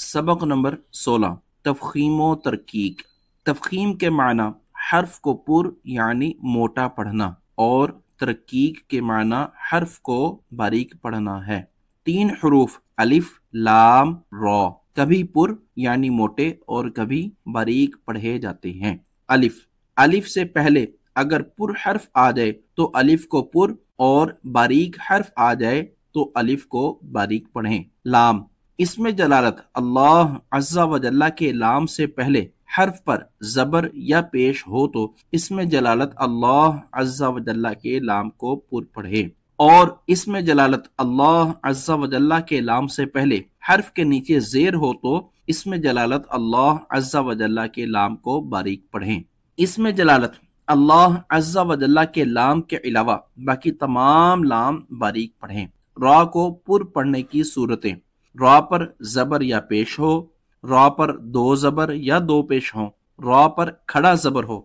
سبق نمبر 16 تفخیم و ترکیق۔ تفخیم کے معنی حرف کو پر یعنی موٹا پڑھنا اور ترکیق کے معنی حرف کو باریک پڑھنا ہے۔ 3 حروف الف لام را کبھی پر یعنی موٹے اور کبھی باریک پڑھے جاتے ہیں۔ الف سے پہلے اگر پر حرف آ جائے تو الف کو پر اور باریک حرف آ جائے تو الف کو باریک پڑھیں۔ لام اس میں جلالت اللہ عز و جل کے لام سے پہلے حرف پر زبر یا پیش ہو تو اس میں جلالت اللہ عز و جل کے لام کو پر پڑھے، اور اس میں جلالت اللہ عز و جل کے لام سے پہلے حرف کے نیچے زیر ہو تو اس میں جلالت اللہ عز و جل کے لام کو باریک پڑھیں۔ اس میں جلالت اللہ عز و جل کے لام کے علاوہ باقی تمام لام باریک پڑھیں۔ را کو پر پڑھنے کی صورتیں: را پر زبر یا پیش ہو، را پر دو زبر یا دو پیش ہو، را پر کھڑا زبر ہو،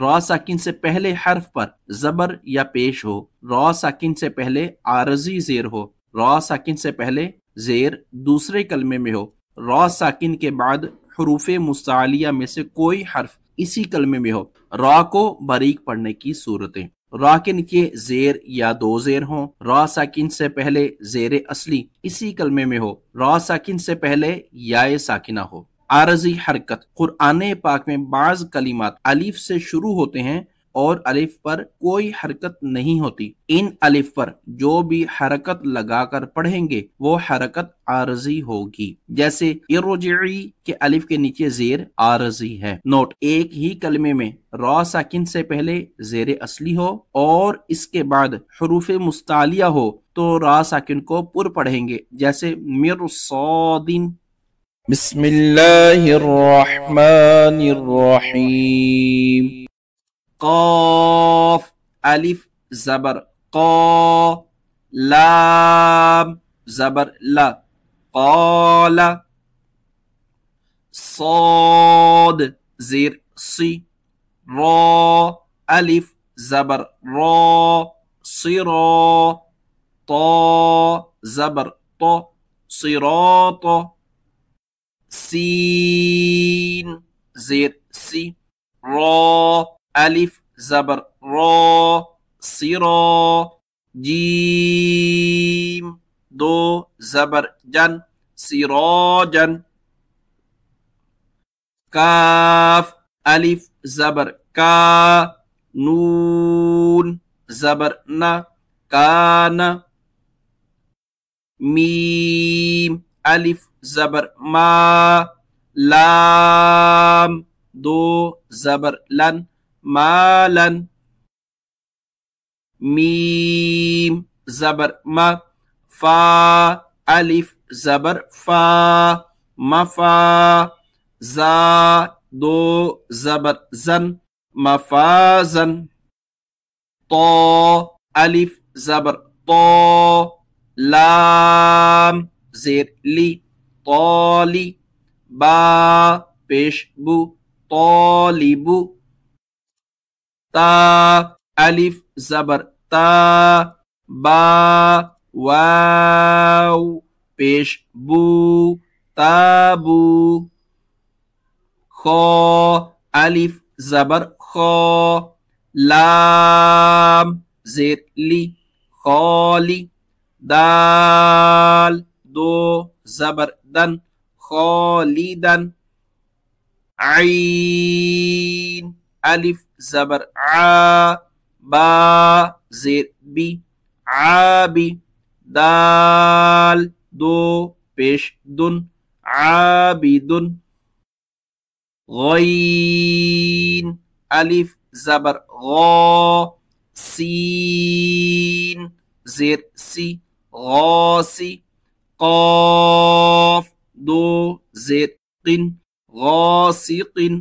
را ساکن سے پہلے حرف پر زبر یا پیش ہو، را ساکن سے پہلے عارضی زیر ہو، را ساکن سے پہلے زیر دوسرے کلمے میں ہو، را ساکن کے بعد حروف مستعلیہ میں سے کوئی حرف اسی کلمے میں ہو، را کو باریک پڑھنے کی صورتیں: را کے نیچے زیر یا دو زیر ہوں، را ساکن سے پہلے زیر اصلی اسی کلمے میں ہو، را ساکن سے پہلے یا ساکنہ ہو۔ عارضی حرکت: قرآن پاک میں بعض کلمات الف سے شروع ہوتے ہیں اور الف پر کوئی حرکت نہیں ہوتی۔ ان الف پر جو بھی حرکت لگا کر پڑھیں گے وہ حرکت عارضی ہوگی، جیسے ارجعی کے الف کے نیچے زیر عارضی ہے۔ نوٹ: ایک ہی کلمے میں را ساکن سے پہلے زیر اصلی ہو اور اس کے بعد حروف مستعلیہ ہو تو را ساکن کو پر پڑھیں گے، جیسے مرصادن۔ بسم اللہ الرحمن الرحیم۔ قاف الف زبر قا، لام زبر لا قال، صاد زیر سی، را الف زبر را صرا، تا زبر تا صراطا، سین زیر سی، را الف زبر را سرا، جیم دو زبر جن سراجن، کاف الف زبر کا، نون زبر نا کانا، میم الف زبر ما، لام دو زبر لن مالن، میم زبر ما، فا الف زبر فا مفا، زا دو زبر زن مفازن، طا الف زبر طا، لام زیر لی طالی، با پیش بو طالبو، تا الف زبر تا، با واو پیش بو تابو، خا الف زبر خا، لام زیر لی خالی، دال دو زبر دن خالیدن، عین الف زبر ع، با زیر بی عابی، دال دو پیش دن عابدن، غین الف زبر غا، سین زیر سی غاسی، قاف دو زیر قن غاسقن،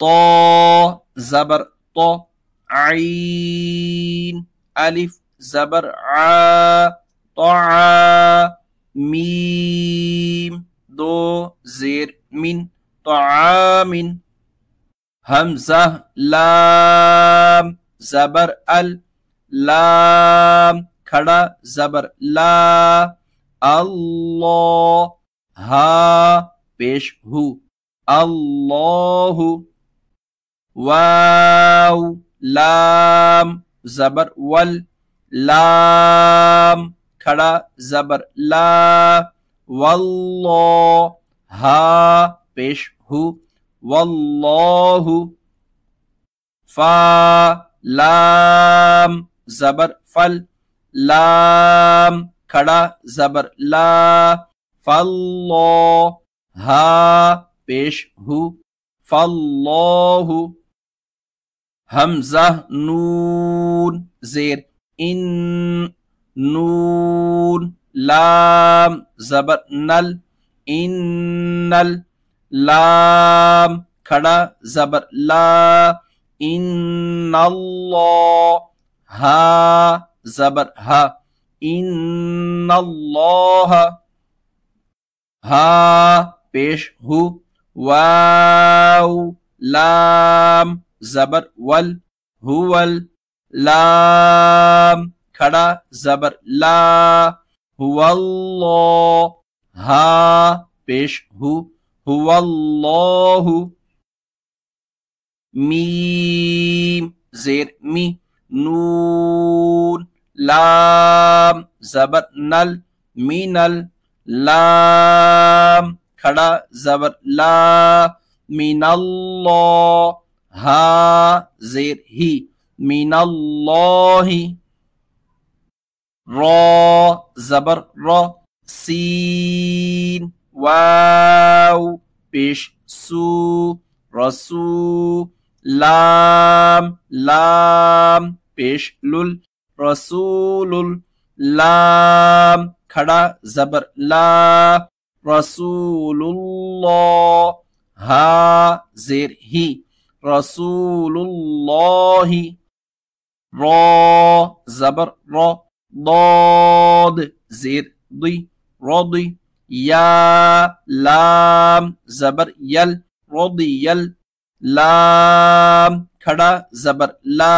طا زبر طا، عین الف زبر ع، طا، میم دو زیر من طعامن، حمزہ لام زبر ال، لام کھڑا زبر لا، اللہ ہا پیش ہو، اللہ، واو لام زبر ول، لام کھڑا زبر لا، واللہ ہا پیش ہو، واللہ، فا لام زبر فل، لام کھڑا زبر لا، فاللہ ہا پیش ہو، فاللہ، حمزہ نون زیر ان، نون لام زبر نل، انل، لام کھڑا زبر لا، ان اللہ، ہا زبر ہا، ان اللہ، ہا پیش ہو، واو لام زبر ول، ہول، لام کھڑا زبر لا، اللہ، ہا پیش ہو، اللہ، میم زیر می، نون لام زبر نل، مینل، لام کھڑا زبر لا، من اللہ، ہا زیر ہی، من اللہ، را زبر را، سین واو پیش سو، رسو، لام لام پیش لل، رسول، لام کھڑا زبر لا، رسول اللہ، ہا زیر ہی، رسول اللہ، را زبر را، ضاد زیر دی، رضی، یا لام زبر یل، رضیل، لام کھڑا زبر لا،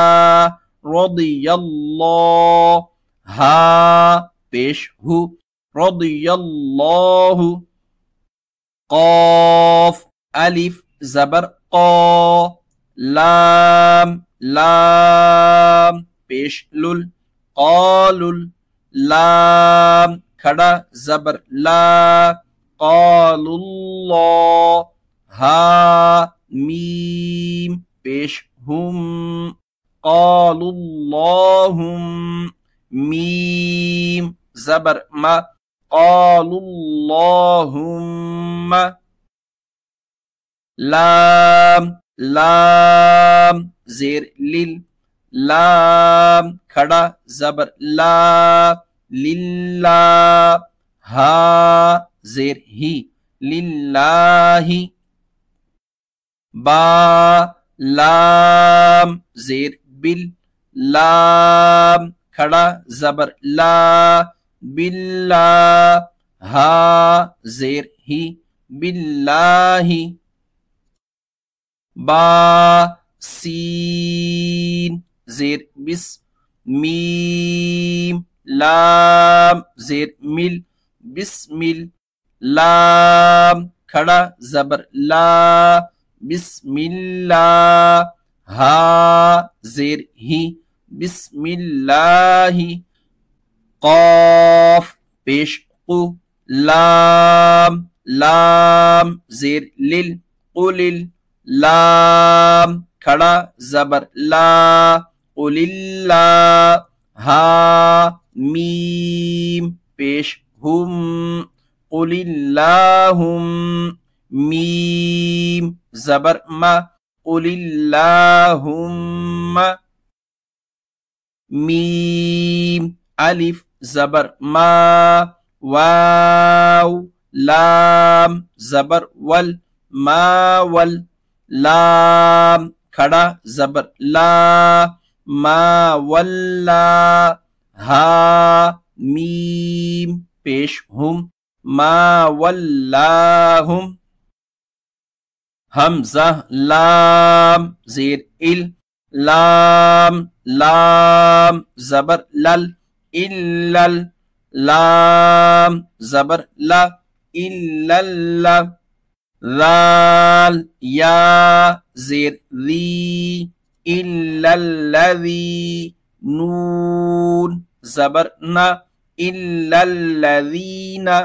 رضی اللہ، ہا پیش ہو، رضی اللہ، قاف الف زبر قا، لام لام پیش لل، قالل، لام کھڑا زبر لا، قال اللہ، ہا میم پیش ہم، قال اللہم، میم زبر ما، قال اللہم، لام لام زیر لل، لام کھڑا زبر لا، للہ، ہا زیر ہی، للہ، با لام زیر بل، لام کھڑا زبر لا، بلّہ، ہا زیر ہی، بلّہ، با سین زیر بس، میم لام زیر مل، بسمل، لام کھڑا زبر لا، بسم اللہ، ہا زیر ہی، بسم اللہ، قاف پیش قو، لام لام زیر لل، قلل، لام کھڑا زبر لا، قل اللہ، ہا میم پیش ہم، قل اللہم، میم زبر ما، قل اللہم، میم الف زبر ما، واو لام زبر ول، ما ول، لام کھڑا زبر لا، ما ولا، ہا میم پیش ہم، ما ولاہم، حمزہ لام زیر ال، لام لام زبر لل، اللل، لام زبر لا، illallah lal ya zir li illalladhi nun zabarna illalladhina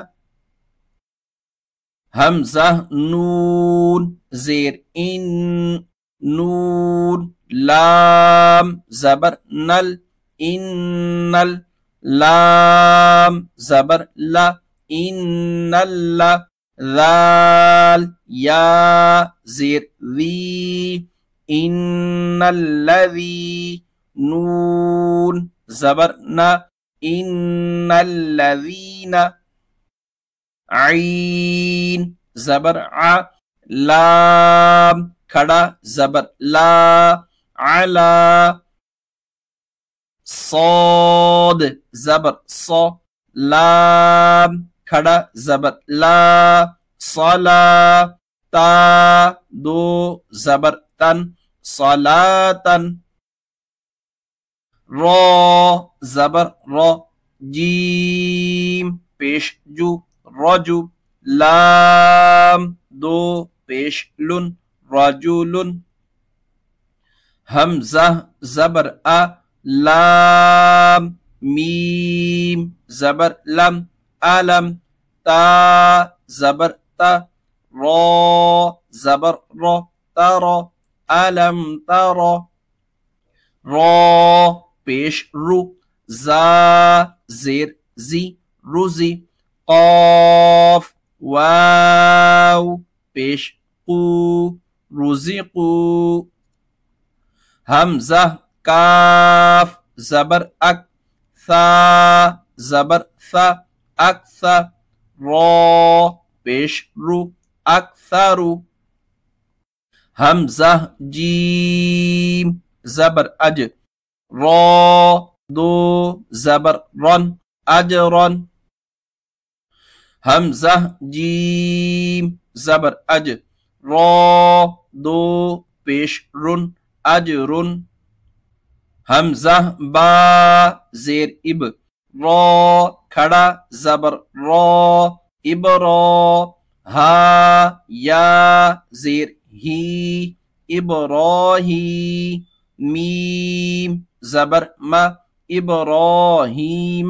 hamzah nun zir in nun لام زبر نل إنل لام زبر لا إنل لا ذال يا زير ذي إن الذي نون زبرنا إن الذين عين زبر ع لام كذا زبر لا على صاد زبر ص لام كذا زبر لا صلاة تا دو زبر تن صلاة را زبر را جيم پیش جو رجو لام دو پیش لن رجولن همزة زبر أ لام ميم زبر لم ألم تا زبر تا را زبر را ترى ألم ترى را بيش رو زا زير زي روزي قاف واو بيش قو روزي قو همزة كاف زبر أك ثا زبر ثا أكثر را بيش رو أكثر همزة جيم زبر أج را دو زبر رن أجرن همزة جيم زبر أج را دو بيش رن أجرن همزة با زير إب را كذا زبر را إب را ها يا زير هي إبراهيم ميم زبر ما إبراهيم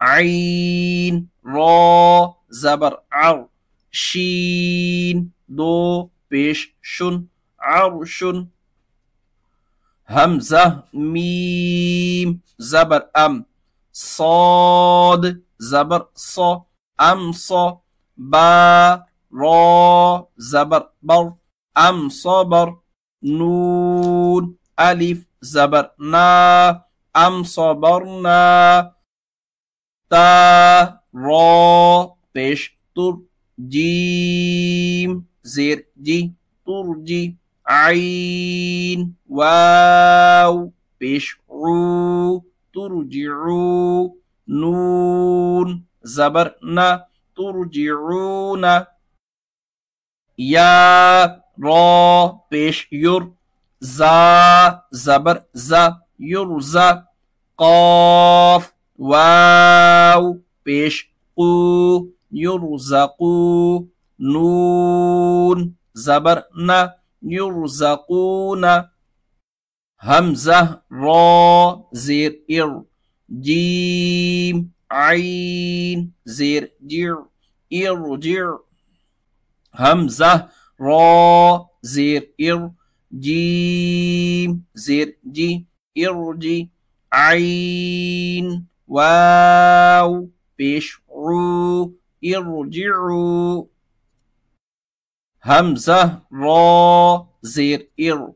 عين را زبر عر شين دو بيش شن عرش همزة ميم زبر أم صاد زبر ص أمص با را زبر بر أم صبر نون ألف زبر نا أم صبرنا تا را بيش تر جيم زير جي ترجي عين واو بشعو ترجعو نون زبرنا ترجعون يا را بش ير زا زبر زا يرزا قاف واو بش قو يرزقو نون زبرنا يرزقون همزة را زير إر جيم عين زير جر إرجر همزة را زير إر جيم زير جي إرجي عين واو بشعو إرجعو همزة را زير إر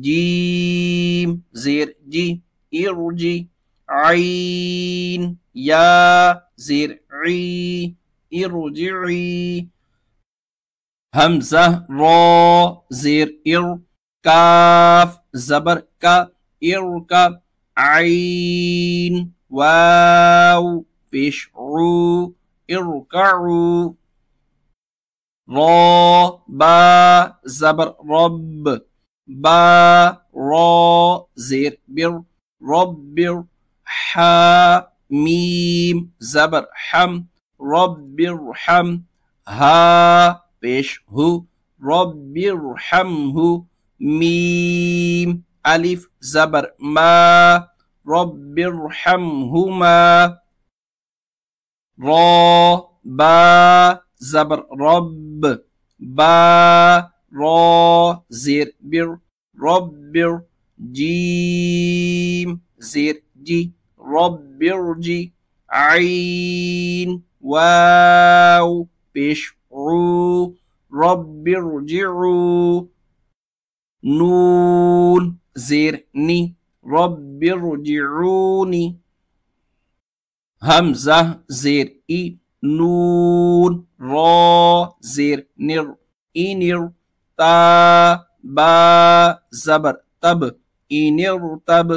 جيم زير جي إرجي عين يا زير عي إرجعي همزة را زير إر كاف زبر كا إركا عين واو بشعو إركعو را با زبر رب با را زير بر رب بر ح ميم زبر حم Rabbirhamha, pesh hu, Rabbirhamhu, mim, alif zabar ma, Rabbirhamhuma, ra ba zabar rabb, ba ra zir bir, Rabbir jim zir ji, Rabbir ji, ain waw pesh ru, Rabbir ji'u, nun zir ni, Rabbir ji'uni, hamzah zir i, nun ra zir nir inir, ta ba zabar tab, inir tab,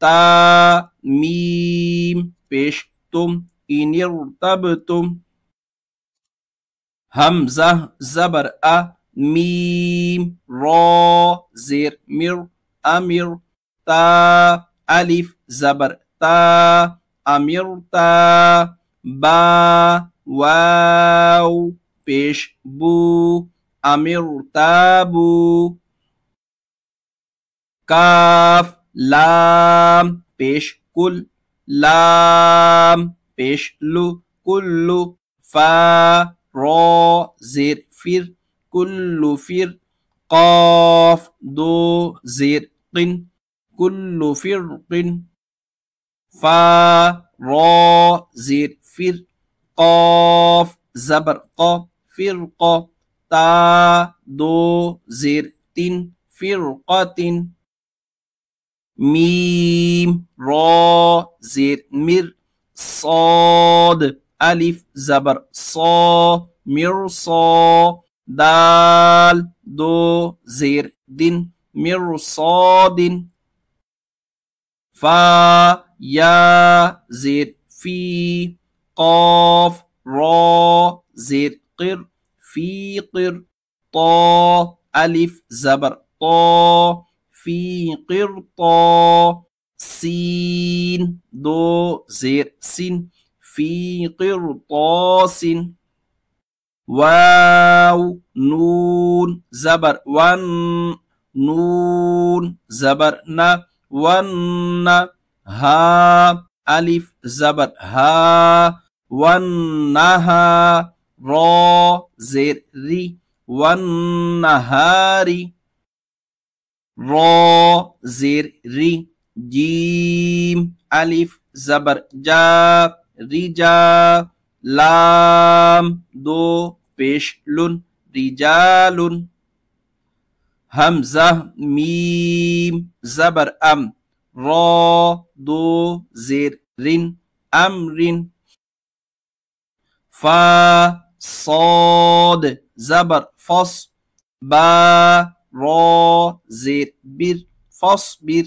ta mim pesh tum, inir tab tum, hamzah zabar a, mim ra zir mir, amir, ta alif zabar ta, amir ta, ba waw pesh bu, amir tabu, kaf lam pesh kul, lam pesh lu, kullu, fa ra zir fir, kullu fir, qaf du zir qin, kullu firqin, fa ra zir fir, qaf zabar qa, firqa, ta do zir tin, firqatin, mim ra zir mir, sad alif zabar sa, mirsa, dal do zir din, mirsadin, fa ya zir fi, qaf ra zir qir, fi qir, ta alif zabar ta, fi qir ta, sin do zir sin, fi qir ta sin, واو نون زبر ون, نون زبر نا ون, ها الف زبر ها ونها, را زر ري ونهاري, را زر ري, جيم الف زبر جا, رجا, لام دو pesh lun, rijalun, hamzah mim zabar am, ra do zir rin, amrin, fa sad zabar fas, ba ra zir bir, fasbir,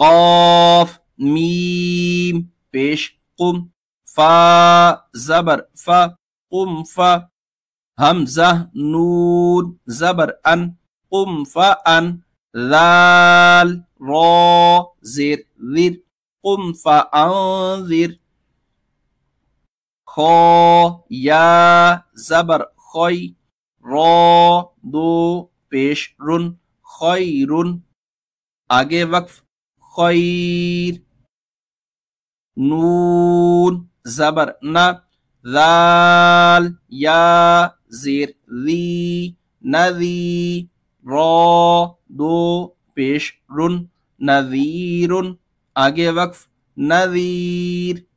qaf mim pesh qum, fa zabar fa, قمفا, همزة نون زبر أن, قمفا أن, ذال را زر ذر, قمفا أنذر, خا يا زبر خي, را دو پیش رن, خیرن, آگے وقف خیر, نون زبر نا, ذال يا زير ذي, نذي, را دو پیش رن, نذیرن, آگے وقف نذیر,